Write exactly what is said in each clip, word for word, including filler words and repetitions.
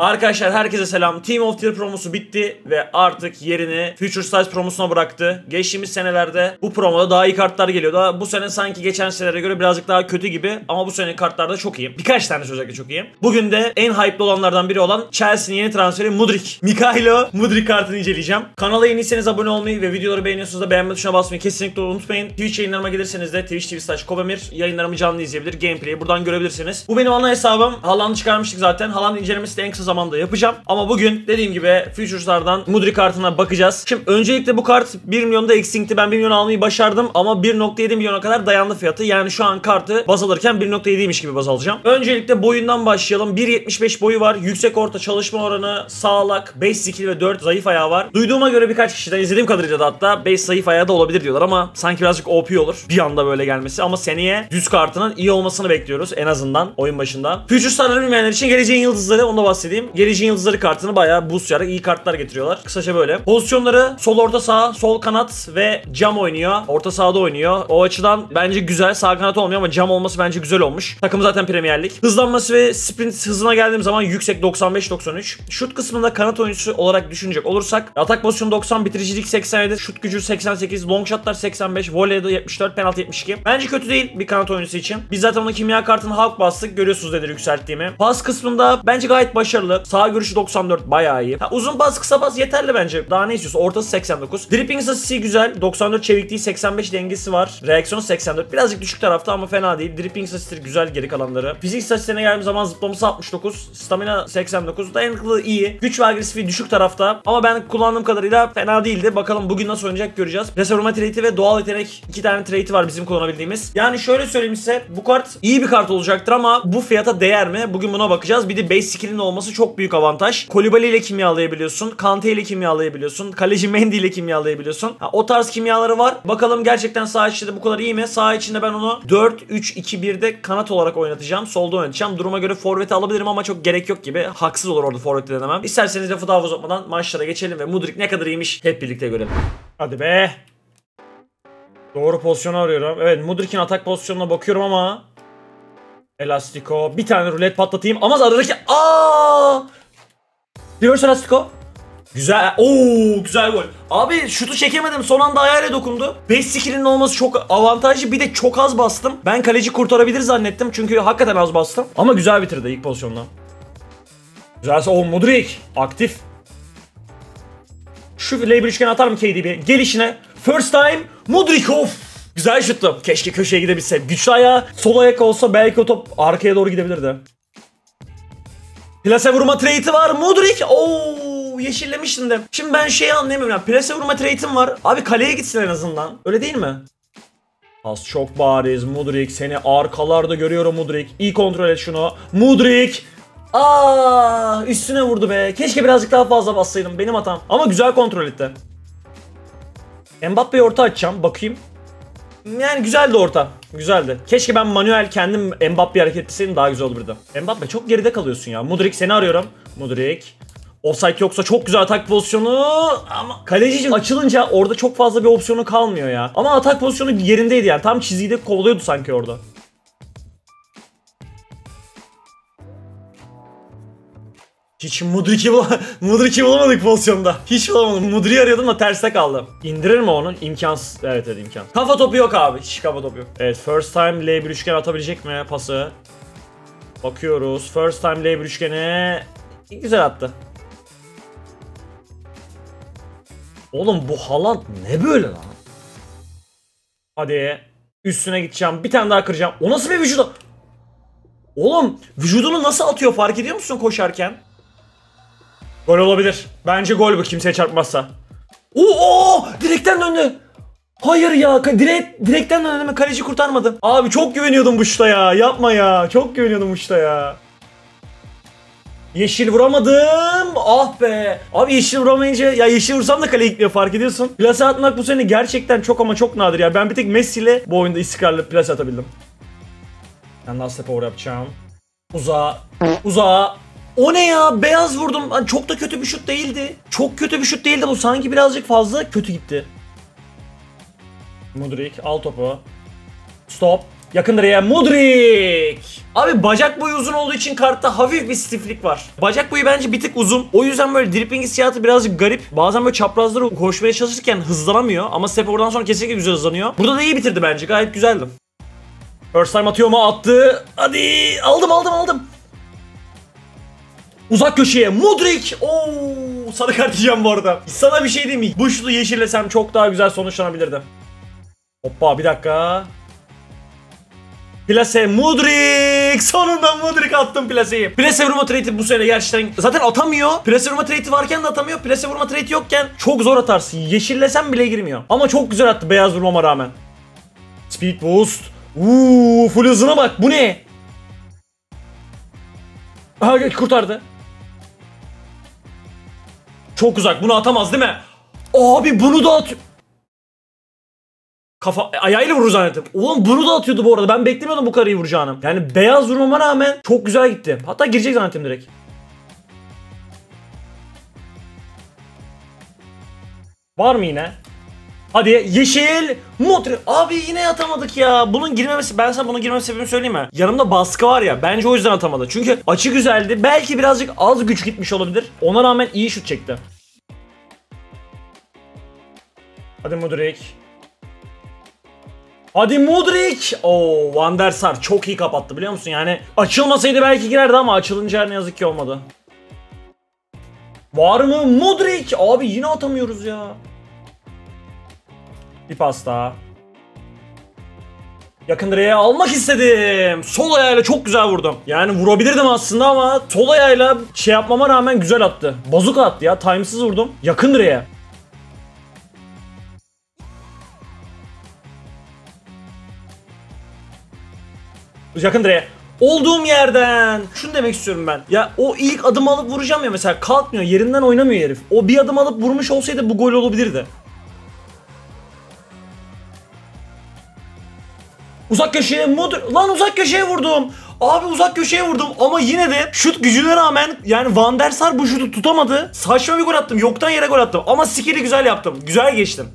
Arkadaşlar herkese selam. Team of the Year promosu bitti ve artık yerini Future Stars promosuna bıraktı. Geçtiğimiz senelerde bu promoda daha iyi kartlar geliyordu. Bu sene sanki geçen senelere göre birazcık daha kötü gibi ama bu sene kartlarda çok iyi. Birkaç tanesi özellikle çok iyi. Bugün de en hype'lı olanlardan biri olan Chelsea'nin yeni transferi Mudryk. Mykhailo Mudryk kartını inceleyeceğim. Kanala yeniyseniz abone olmayı ve videoları beğeniyorsanız da beğenme tuşuna basmayı kesinlikle unutmayın. Twitch yayınlarıma gelirseniz de Twitch nokta tv slash kobemir yayınlarımı canlı izleyebilir. Gameplay'i buradan görebilirsiniz. Bu benim ana hesabım. Haaland'ı çıkarmıştık zaten. Haaland incelemesi de en kısa zamanda yapacağım. Ama bugün dediğim gibi Futures'lardan Mudryk kartına bakacağız. Şimdi öncelikle bu kart bir milyonda eksikti. Ben bir milyon almayı başardım ama bir nokta yedi milyona kadar dayandı fiyatı. Yani şu an kartı baz alırken bir nokta yediymiş gibi baz alacağım. Öncelikle boyundan başlayalım. bir yetmiş beş boyu var. Yüksek orta çalışma oranı, sağlak, beş skill ve dört zayıf ayağı var. Duyduğuma göre birkaç kişiden, izlediğim kadarıyla da hatta beş zayıf ayağı da olabilir diyorlar ama sanki birazcık O P olur bir anda böyle gelmesi. Ama seneye düz kartının iyi olmasını bekliyoruz en azından oyun başında. Futures'ları bilmeyenler için geleceğin yıldızları, onu da bahsedeyim. Geleceğin Yıldızları kartını bayağı boostlayarak iyi kartlar getiriyorlar. Kısaca böyle. Pozisyonları sol orta saha, sol kanat ve cam oynuyor. Orta sahada oynuyor. O açıdan bence güzel. Sağ kanat olmuyor ama cam olması bence güzel olmuş. Takım zaten Premier Lig. Hızlanması ve sprint hızına geldiğim zaman yüksek doksan beş doksan üç. Şut kısmında kanat oyuncusu olarak düşünecek olursak atak pozisyonu doksan, bitiricilik seksen yedi, şut gücü seksen sekiz, long shotlar seksen beş, voleyde yetmiş dört, penaltı yetmiş iki. Bence kötü değil bir kanat oyuncusu için. Biz zaten onun kimya kartını Hulk bastık. Görüyorsunuz nedir yükselttiğimi. Pas kısmında bence gayet başarılı. Sağ görüşü doksan dört, bayağı iyi. Ha, uzun pas kısa pas yeterli bence. Daha ne istiyorsa. Ortası seksen dokuz. Dripping hızı güzel. doksan dört çevikliği, seksen beş dengesi var. Reaksiyon seksen dört. Birazcık düşük tarafta ama fena değil. Dripping hızı güzel geri kalanları. Fizik hızına geldiğim zaman zıplaması altmış dokuz. Stamina seksen dokuz. Dayanıklılığı iyi. Güç ve agresifliği düşük tarafta. Ama ben kullandığım kadarıyla fena değildi. Bakalım bugün nasıl oynayacak göreceğiz. Reservuma trade'i ve doğal yetenek iki tane trade'i var bizim kullanabildiğimiz. Yani şöyle söyleyeyim size, bu kart iyi bir kart olacaktır ama bu fiyata değer mi? Bugün buna bakacağız. Bir de base skill'in olması çok büyük avantaj. Koulibaly ile kimyalayabiliyorsun. Kante ile kimyalayabiliyorsun. Kaleci Mendy ile kimyalayabiliyorsun. Ha, o tarz kimyaları var. Bakalım gerçekten sağ içinde bu kadar iyi mi? Sağ içinde ben onu dört üç iki bir'de kanat olarak oynatacağım. Solda oynatacağım. Duruma göre forveti alabilirim ama çok gerek yok gibi. Haksız olur orada forveti denemem. İsterseniz lafı daha uzatmadan maçlara geçelim ve Mudryk ne kadar iyiymiş hep birlikte görelim. Hadi be. Doğru pozisyonu arıyorum. Evet, Mudryk'in atak pozisyonuna bakıyorum ama Elastiko. Bir tane rulet patlatayım. Ama zararlık. Aaa. Reverse Elastiko. Güzel. Ooo, güzel gol. Abi şutu çekemedim. Son anda ayağıyla dokundu. beş skill'in olması çok avantajlı. Bir de çok az bastım. Ben kaleci kurtarabilir zannettim. Çünkü hakikaten az bastım. Ama güzel bitirdi ilk pozisyonda. Güzelse. Ooo, Mudryk. Aktif. Şu label üçgeni atar mı K D B? Gelişine. First time. Mudryk. Of. Güzel şuttu. Keşke köşeye gidebilse. Güçlü ayağı, sol ayak olsa belki o top arkaya doğru gidebilirdi. Plase vurma trade'i var. Mudryk. Ooo, yeşillemiştim de. Şimdi ben şeyi anlayamıyorum. Yani plase vurma trade'im var. Abi kaleye gitsin en azından. Öyle değil mi? Az çok bariz. Mudryk, seni arkalarda görüyorum Mudryk. İyi kontrol et şunu. Mudryk. Aaa, üstüne vurdu be. Keşke birazcık daha fazla bassaydım. Benim hatam. Ama güzel kontrol etti. Mbappe'yi orta açacağım. Bakayım. Yani güzeldi orta. Güzeldi. Keşke ben manuel kendim Mbappe hareket etseydim, daha güzel olurdu. Mbappe çok geride kalıyorsun ya. Mudryk, seni arıyorum. Mudryk. Offside yoksa çok güzel atak pozisyonu. Ama kaleci açılınca orada çok fazla bir opsiyonu kalmıyor ya. Ama atak pozisyonu yerindeydi yani. Tam çizgide kovalıyordu sanki orada. Hiç Mudryk'i bul Mudryk'i bulamadık pozisyonda. Hiç bulamadım. Mudryk'i arıyordum da terste kaldım. İndirir mi onu? İmkansız. Evet evet, imkan. Kafa topu yok abi. Hiç kafa topu yok. Evet, first time L bir üçgen atabilecek mi pası? Bakıyoruz. First time L bir üçgeni. Güzel attı. Oğlum bu Haaland ne böyle lan? Hadi. Üstüne gideceğim. Bir tane daha kıracağım. O nasıl bir vücudu? Oğlum vücudunu nasıl atıyor, fark ediyor musun koşarken? Gol olabilir. Bence gol bu, kimseye çarpmazsa. Oo, direkten döndü. Hayır ya, direkt direkten döndü mi? Kaleci kurtarmadım. Abi çok güveniyordum bu şuta ya. Yapma ya. Çok güveniyordum bu şuta ya. Yeşil vuramadım. Ah be. Abi yeşil vuramayınca, ya yeşil vursam da kaleye gitmiyor, fark ediyorsun. Plase atmak bu sene gerçekten çok ama çok nadir ya. Ben bir tek Messi ile bu oyunda istikrarlı plase atabildim. Ben last step over yapacağım. Uzağa. Uzağa. O ne ya? Beyaz vurdum. Çok da kötü bir şut değildi. Çok kötü bir şut değildi bu. Sanki birazcık fazla kötü gitti. Mudryk al topu. Stop. Yakındır ya. Mudryk. Abi bacak boyu uzun olduğu için kartta hafif bir stiflik var. Bacak boyu bence bir tık uzun. O yüzden böyle dripping hissiyatı birazcık garip. Bazen böyle çaprazları koşmaya çalışırken hızlanamıyor. Ama step oradan sonra kesinlikle güzel hızlanıyor. Burada da iyi bitirdi bence. Gayet güzeldi. First time atıyor mu? Attı. Hadi. Aldım aldım aldım. Uzak köşeye Mudryk. Oo, sarı kart yiyeceğim bu arada. Sana bir şey diyeyim mi? Bu şutu yeşillesem çok daha güzel sonuçlanabilirdi. Hoppa bir dakika. Plase Mudryk. Sonunda Mudryk attım plaseyi. Plase vurma trade'i bu sene gerçekten zaten atamıyor. Plase vurma trade'i varken de atamıyor. Plase vurma trade'i yokken çok zor atarsın. Yeşillesem bile girmiyor. Ama çok güzel attı beyaz vurmama rağmen. Speed boost. Uuu, full hızına bak. Bu ne? Aha, kurtardı. Çok uzak. Bunu atamaz değil mi? Abi bunu da atıyor. Kafa ayağıyla vurur zannettim. Oğlum bunu da atıyordu bu arada. Ben beklemiyordum bu karıyı vuracağını. Yani beyaz vurmama rağmen çok güzel gitti. Hatta girecek zannettim direkt. Var mı yine? Hadi yeşil Mudryk. Abi yine atamadık ya. Bunun girmemesi, ben sana bunun girmemesi sebebini söyleyeyim mi? Yanımda baskı var ya, bence o yüzden atamadı. Çünkü açı güzeldi. Belki birazcık az güç gitmiş olabilir. Ona rağmen iyi şut çekti. Hadi Mudryk. Hadi Mudryk. Oo, Van der Sar çok iyi kapattı biliyor musun? Yani açılmasaydı belki girerdi ama açılınca ne yazık ki olmadı. Var mı Mudryk? Abi yine atamıyoruz ya. Bir pas daha. Yakın direğe almak istedim. Sol ayağıyla çok güzel vurdum. Yani vurabilirdim aslında ama sol ayağıyla şey yapmama rağmen güzel attı. Bazuka attı ya. Timesiz vurdum. Yakın direğe. Yakın direğe. Olduğum yerden. Şunu demek istiyorum ben. Ya o ilk adımı alıp vuracağım ya mesela, kalkmıyor. Yerinden oynamıyor herif. O bir adım alıp vurmuş olsaydı bu gol olabilirdi. Uzak köşeye Mudryk. Lan uzak köşeye vurdum. Abi uzak köşeye vurdum ama yine de şut gücüne rağmen yani Van der Sar bu şutu tutamadı. Saçma bir gol attım. Yoktan yere gol attım. Ama skill'i güzel yaptım. Güzel geçtim.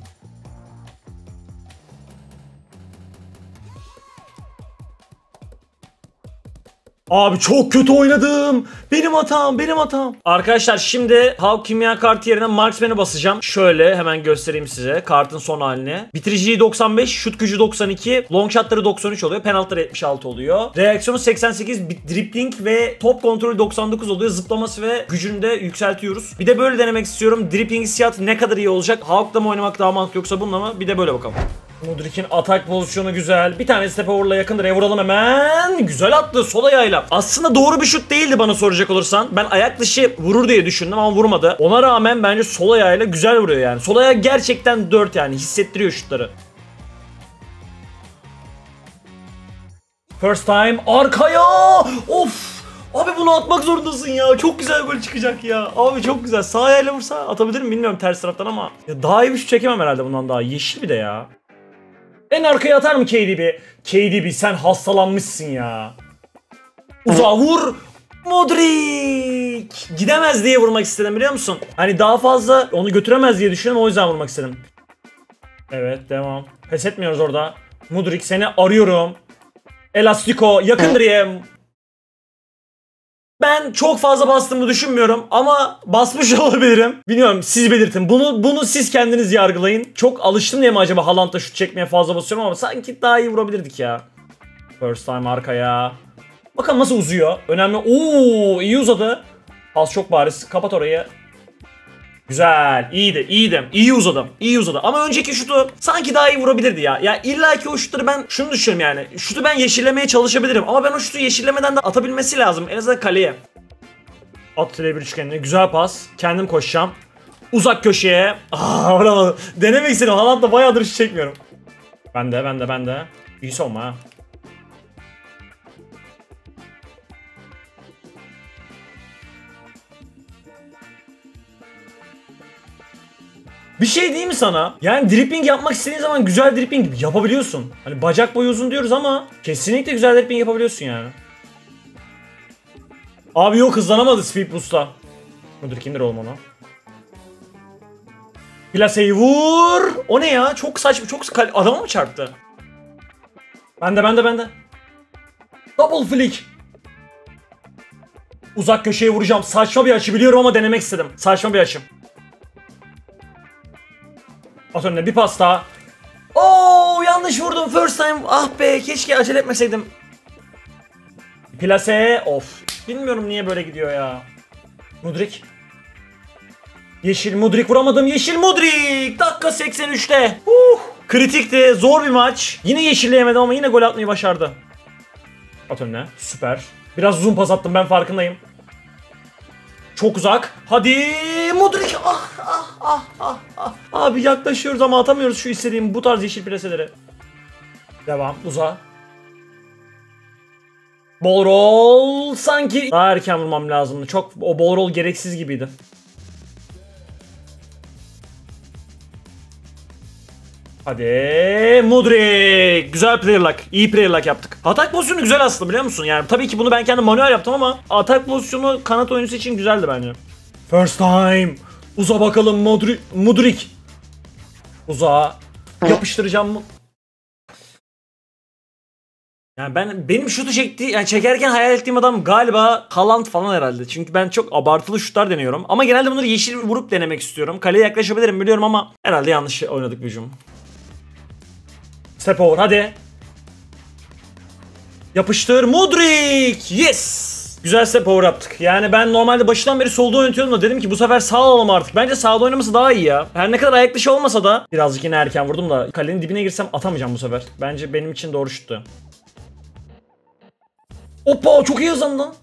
Abi çok kötü oynadım. Benim hatam, benim hatam. Arkadaşlar şimdi Hulk kimya kartı yerine Marksman'ı basacağım. Şöyle hemen göstereyim size kartın son halini. Bitiriciliği doksan beş, şut gücü doksan iki, long shotları doksan üç oluyor, penaltıları yetmiş altı oluyor. Reaksiyonu seksen sekiz, dribbling ve top kontrolü doksan dokuz oluyor. Zıplaması ve gücünü de yükseltiyoruz. Bir de böyle denemek istiyorum. Dribbling hissiyat ne kadar iyi olacak? Hulk'la mı oynamak daha mantıklı yoksa bununla mı? Bir de böyle bakalım. Mudryk'in atak pozisyonu güzel. Bir tane step over'la yakındır. E vuralım hemen. Güzel attı sol ayağıyla. Aslında doğru bir şut değildi bana soracak olursan. Ben ayak dışı vurur diye düşündüm ama vurmadı. Ona rağmen bence sol ayağıyla güzel vuruyor yani. Sol ayağı gerçekten dört yani. Hissettiriyor şutları. First time arkaya. Of. Abi bunu atmak zorundasın ya. Çok güzel gol çıkacak ya. Abi çok güzel. Sağ ayağıyla vursa atabilir mi bilmiyorum ters taraftan ama. Ya daha iyi bir şut çekemem herhalde bundan daha. Yeşil bir de ya. En arkaya atar mı K D B? K D B sen hastalanmışsın ya. Uzağa vur. Mudryk. Gidemez diye vurmak istedim biliyor musun? Hani daha fazla onu götüremez diye düşündüm, o yüzden vurmak istedim. Evet devam. Pes etmiyoruz orada. Mudryk seni arıyorum. Elastiko yakındır ya. Ben çok fazla bastığımı düşünmüyorum ama basmış olabilirim. Bilmiyorum, siz belirtin. Bunu bunu siz kendiniz yargılayın. Çok alıştım diye mi acaba Haaland'la şut çekmeye fazla basıyorum ama sanki daha iyi vurabilirdik ya. First time arkaya. Bakalım nasıl uzuyor. Önemli. Oo, iyi uzadı. Pas çok bariz. Kapat orayı. Güzel. İyiydi, iyiydim. İyi uzadım. İyi uzadı. Ama önceki şutu sanki daha iyi vurabilirdi ya. Ya illaki o şutları ben şunu düşünüyorum yani. Şutu ben yeşillemeye çalışabilirim ama ben o şutu yeşillemeden de atabilmesi lazım. En azından kaleye. At bir üçgenine. Güzel pas. Kendim koşacağım. Uzak köşeye. Aa, vuramadım. Denemek istedim. Haaland'la bayağıdır şut çekmiyorum. Ben de, ben de, ben de. İyi savunma ha. Bir şey diyeyim mi sana? Yani dripping yapmak istediğin zaman güzel dripping yapabiliyorsun. Hani bacak boyu uzun diyoruz ama kesinlikle güzel dripping yapabiliyorsun yani. Abi yok, hızlanamadı speed boost'la. Dur kimdir oğlum ona? Plaseyi vur. O ne ya? Çok saçma, çok adama mı çarptı? Bende bende bende. Double flick. Uzak köşeye vuracağım. Saçma bir açı biliyorum ama denemek istedim. Saçma bir açım. At önüne bir pas daha. Ooo yanlış vurdum first time. Ah be keşke acele etmeseydim. Plase of. Bilmiyorum niye böyle gidiyor ya. Mudryk. Yeşil Mudryk vuramadım. Yeşil Mudryk. Dakika seksen üç'te. Uh, kritikti. Zor bir maç. Yine yeşilleyemedim ama yine gol atmayı başardı. At önüne. Süper. Biraz uzun pas attım ben farkındayım. Çok uzak. Hadi Mudryk. Ah ah ah ah ah. Abi yaklaşıyoruz ama atamıyoruz şu istediğim bu tarz yeşil plaseleri. Devam. Uza. Ball roll sanki daha erken vurmam lazımdı. Çok o ball roll gereksiz gibiydi. Hadi Mudryk. Güzel player luck. İyi player luck yaptık. Atak pozisyonu güzel aslında biliyor musun? Yani tabii ki bunu ben kendim manuel yaptım ama atak pozisyonu kanat oyuncusu için güzeldi bence. First time. Uza bakalım Mudryk. Mudryk. Uza. Yapıştıracağım mı? Yani ben benim şutu çekti, yani çekerken hayal ettiğim adam galiba Haaland falan herhalde. Çünkü ben çok abartılı şutlar deniyorum. Ama genelde bunları yeşil vurup denemek istiyorum. Kaleye yaklaşabilirim biliyorum ama herhalde yanlış oynadık bir hücum. Step over hadi. Yapıştır Mudryk. Yes. Güzel step over yaptık. Yani ben normalde başından beri solda oynatıyordum da dedim ki bu sefer sağ alalım artık. Bence sağda oynaması daha iyi ya. Her ne kadar ayak dışı olmasa da birazcık yine erken vurdum da kalenin dibine girsem atamayacağım bu sefer. Bence benim için doğru şuttu. Hoppa çok iyi hızlandı lan.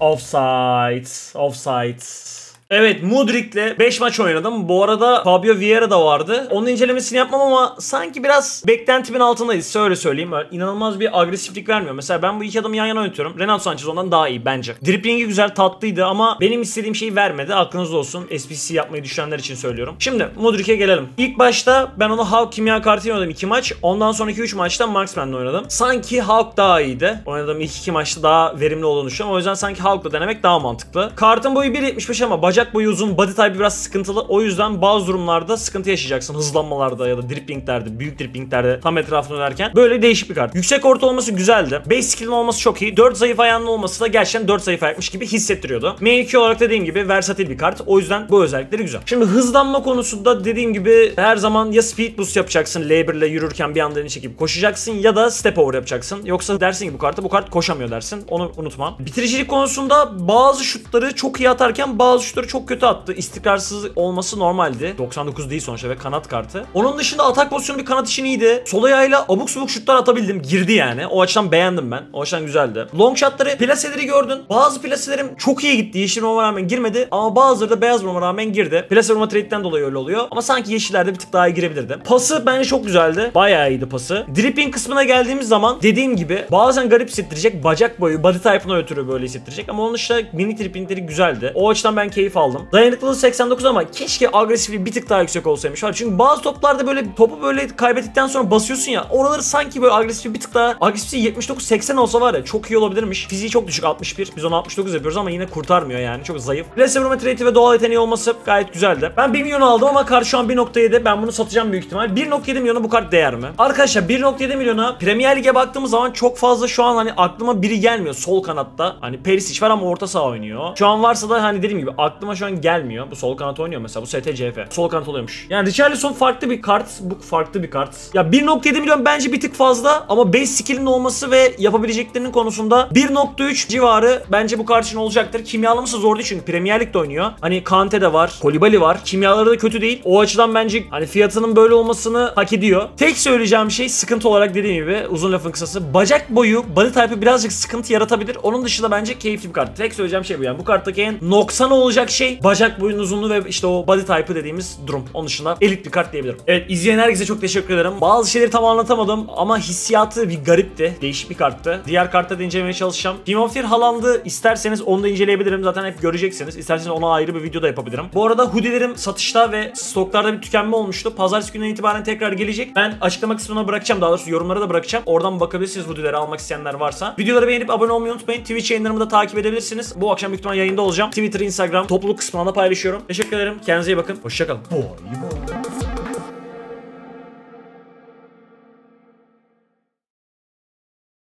Offside. Offside. Evet Mudryk'le beş maç oynadım. Bu arada Fabio Vieira da vardı. Onun incelemesini yapmam ama sanki biraz beklentimin altındayız. Öyle söyleyeyim. İnanılmaz bir agresiflik vermiyor. Mesela ben bu iki adamı yan yana oynatıyorum. Renato Sanchez ondan daha iyi bence. Driplingi güzel tatlıydı ama benim istediğim şeyi vermedi. Aklınızda olsun. S P C yapmayı düşünenler için söylüyorum. Şimdi Mudryk'e gelelim. İlk başta ben onu Hulk kimya kartıyla oynadım iki maç. Ondan sonraki üç maçta Marksman'la oynadım. Sanki Hulk daha iyiydi. Oynadığım ilk iki maçta daha verimli olduğunu düşünüyorum. O yüzden sanki Hulk'la denemek daha mantıklı. Kartın boyu bir yetmiş beş ama bacak Bacak boyu uzun, body type biraz sıkıntılı. O yüzden bazı durumlarda sıkıntı yaşayacaksın. Hızlanmalarda ya da driplinglerde, büyük driplinglerde tam etrafını dönerken. Böyle değişik bir kart. Yüksek orta olması güzeldi. beş skill'in olması çok iyi. dört zayıf ayağının olması da gerçekten dört zayıf ayakmış gibi hissettiriyordu. M iki olarak dediğim gibi versatil bir kart. O yüzden bu özellikleri güzel. Şimdi hızlanma konusunda dediğim gibi her zaman ya speed boost yapacaksın. L bir ile yürürken bir anda elini çekip koşacaksın ya da step over yapacaksın. Yoksa dersin ki bu karta bu kart koşamıyor dersin. Onu unutma. Bitiricilik konusunda bazı şutları çok iyi atarken bazı şutları çok kötü attı. İstikrarsız olması normaldi. doksan dokuz değil sonuçta ve kanat kartı. Onun dışında atak pozisyonu bir kanat için iyiydi. Sol ayağıyla abuk subuk şutlar atabildim. Girdi yani. O açıdan beğendim ben. O açıdan güzeldi. Long shotları, plaseleri gördün. Bazı plaselerim çok iyi gitti. Yeşil vurma rağmen girmedi. Ama bazıları da beyaz vurma rağmen girdi. Plase vurma trade'den dolayı öyle oluyor. Ama sanki yeşillerde bir tık daha iyi girebilirdi. Pası bence çok güzeldi. Bayağı iyiydi pası. Dripping kısmına geldiğimiz zaman dediğim gibi bazen garip hissettirecek. Bacak boyu, body type'ına ötürü böyle hissettirecek. Ama onun dışında mini drippingleri güzeldi. O açıdan ben keyif aldım. Dayanıklılığı seksen dokuz ama keşke agresifliği bir tık daha yüksek olsaymış. Çünkü bazı toplarda böyle topu böyle kaybettikten sonra basıyorsun ya. Oraları sanki böyle agresifliği bir tık daha agresifliği yetmiş dokuz seksen olsa var ya çok iyi olabilirmiş. Fiziği çok düşük altmış bir. Biz onu altmış dokuz yapıyoruz ama yine kurtarmıyor yani. Çok zayıf. Reseverma trade'i ve doğal yeteneği olması gayet güzeldi. Ben bir milyon aldım ama kart şu an bir nokta yedi. Ben bunu satacağım büyük ihtimal. bir nokta yedi milyona bu kart değer mi? Arkadaşlar bir nokta yedi milyona Premier Lig'e baktığımız zaman çok fazla şu an hani aklıma biri gelmiyor sol kanatta. Hani Perišić var ama orta saha oynuyor. Şu an varsa da hani dediğim gibi aklıma şu an gelmiyor. Bu sol kanat oynuyor mesela. Bu S T C F. Sol kanat oluyormuş. Yani Richarlison farklı bir kart. Bu farklı bir kart. Ya bir nokta yedi milyon bence bir tık fazla ama beş skill'in olması ve yapabileceklerinin konusunda bir nokta üç civarı bence bu kart için olacaktır. Kimyalaması zor değil çünkü Premier Lig'de oynuyor. Hani Kante de var. Koulibaly var. Kimyaları da kötü değil. O açıdan bence hani fiyatının böyle olmasını hak ediyor. Tek söyleyeceğim şey sıkıntı olarak dediğim gibi uzun lafın kısası. Bacak boyu body type'ı birazcık sıkıntı yaratabilir. Onun dışında bence keyifli bir kart. Tek söyleyeceğim şey bu yani. Bu karttaki en noksan olacak şey bacak boyunun uzunluğu ve işte o body type'ı dediğimiz durum. Onun dışında elit bir kart diyebilirim. Evet izleyen herkese çok teşekkür ederim. Bazı şeyleri tam anlatamadım ama hissiyatı bir garipti. Değişik bir karttı. Diğer kartta da incelemeye çalışacağım. Team of Fear Haaland'ı isterseniz onu da inceleyebilirim. Zaten hep göreceksiniz. İsterseniz ona ayrı bir video da yapabilirim. Bu arada hoodie'lerim satışta ve stoklarda bir tükenme olmuştu. Pazartesi gününden itibaren tekrar gelecek. Ben açıklama kısmına bırakacağım. Daha doğrusu yorumlara da bırakacağım. Oradan bakabilirsiniz hoodie'leri almak isteyenler varsa. Videoları beğenip abone olmayı unutmayın. Twitch yayınlarımı da takip edebilirsiniz. Bu akşam büyük ihtimal yayında olacağım. Twitter, Instagram, topluluk kısmına da paylaşıyorum. Teşekkür ederim. Kendinize iyi bakın. Hoşça kalın.